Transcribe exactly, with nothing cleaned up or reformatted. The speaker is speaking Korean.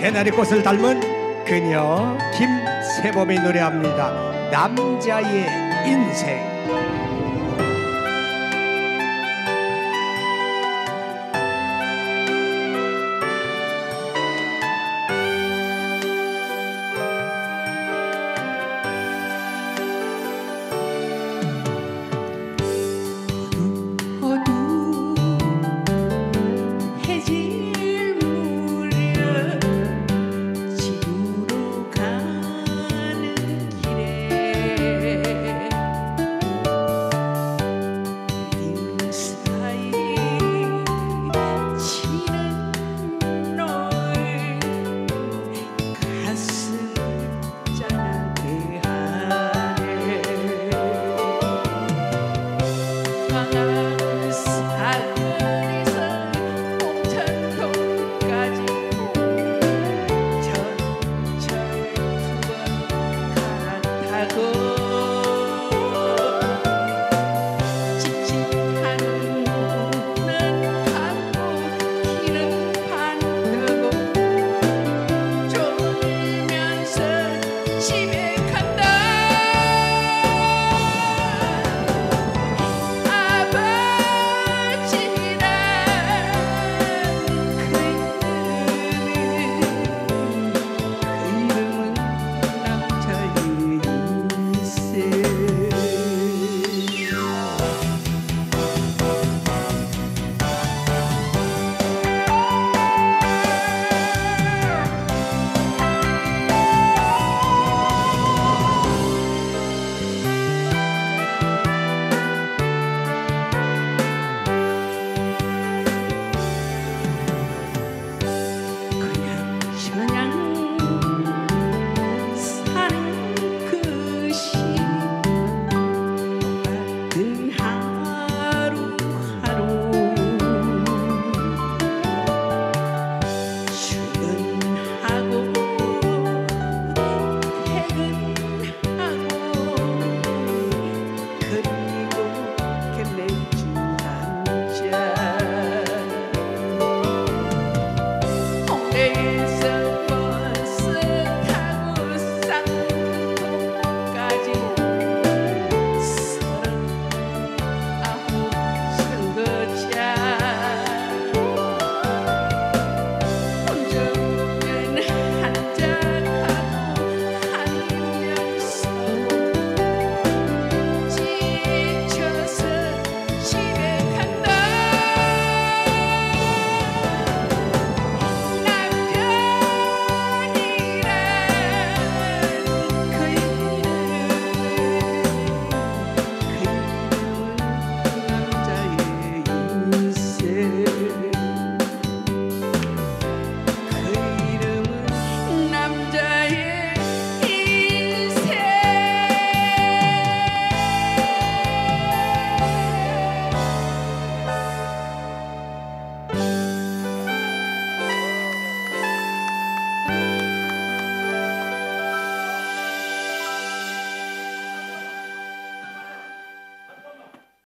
개나리꽃을 닮은 그녀 김세범이 노래합니다. 남자의 인생.